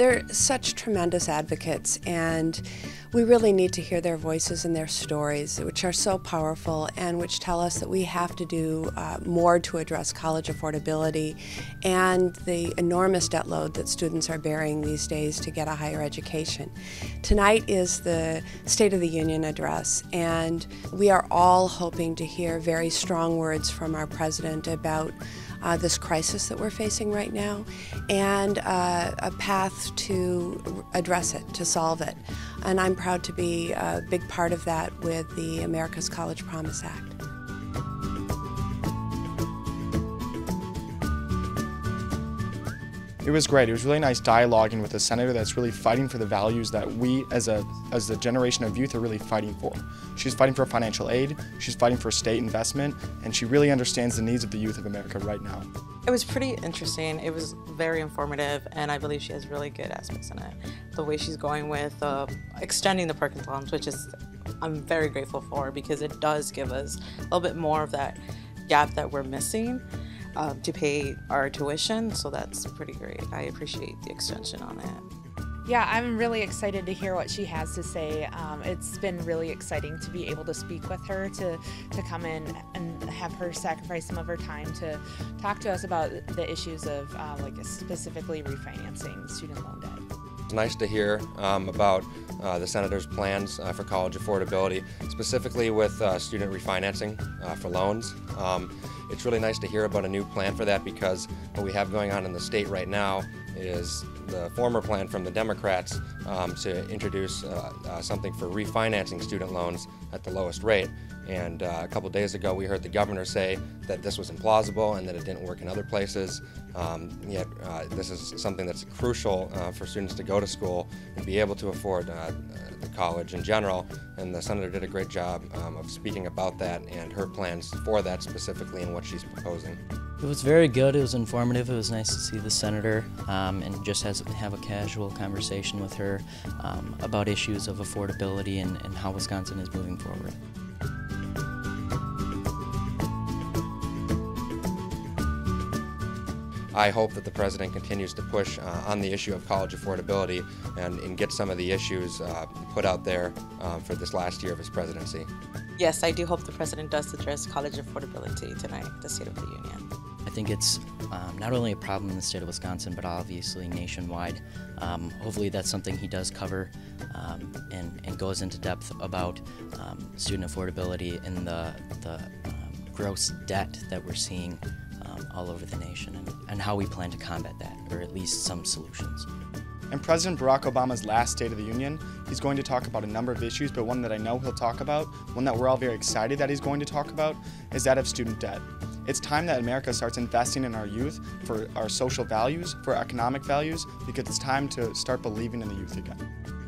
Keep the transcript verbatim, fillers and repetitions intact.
They're such tremendous advocates, and we really need to hear their voices and their stories, which are so powerful and which tell us that we have to do uh, more to address college affordability and the enormous debt load that students are bearing these days to get a higher education. Tonight is the State of the Union address, and we are all hoping to hear very strong words from our president about Uh, this crisis that we're facing right now, and uh, a path to address it, to solve it. And I'm proud to be a big part of that with the America's College Promise Act. It was great. It was really nice dialoguing with a senator that's really fighting for the values that we as a as the generation of youth are really fighting for. She's fighting for financial aid, she's fighting for state investment, and she really understands the needs of the youth of America right now. It was pretty interesting. It was very informative, and I believe she has really good aspects in it. The way she's going with uh, extending the Perkins loans, which is I'm very grateful for, because it does give us a little bit more of that gap that we're missing. Uh, to pay our tuition, so that's pretty great. I appreciate the extension on that. Yeah, I'm really excited to hear what she has to say. Um, it's been really exciting to be able to speak with her, to, to come in and have her sacrifice some of her time to talk to us about the issues of uh, like specifically refinancing student loan debt. It's nice to hear um, about uh, the senator's plans uh, for college affordability, specifically with uh, student refinancing uh, for loans. Um, it's really nice to hear about a new plan for that, because what we have going on in the state right now is the former plan from the Democrats um, to introduce uh, uh, something for refinancing student loans at the lowest rate. And uh, a couple days ago we heard the governor say that this was implausible and that it didn't work in other places. Um, yet uh, this is something that's crucial uh, for students to go to school and be able to afford uh, the college in general. And the senator did a great job um, of speaking about that and her plans for that specifically and what she's proposing. It was very good. It was informative. It was nice to see the senator um, and just has, have a casual conversation with her um, about issues of affordability and, and how Wisconsin is moving forward. I hope that the President continues to push uh, on the issue of college affordability and, and get some of the issues uh, put out there uh, for this last year of his presidency. Yes, I do hope the President does address college affordability tonight at the State of the Union. I think it's um, not only a problem in the state of Wisconsin, but obviously nationwide. Um, hopefully that's something he does cover um, and, and goes into depth about um, student affordability and the, the um, gross debt that we're seeing Um, all over the nation, and, and how we plan to combat that, or at least some solutions. In President Barack Obama's last State of the Union, he's going to talk about a number of issues, but one that I know he'll talk about, one that we're all very excited that he's going to talk about, is that of student debt. It's time that America starts investing in our youth for our social values, for economic values, because it's time to start believing in the youth again.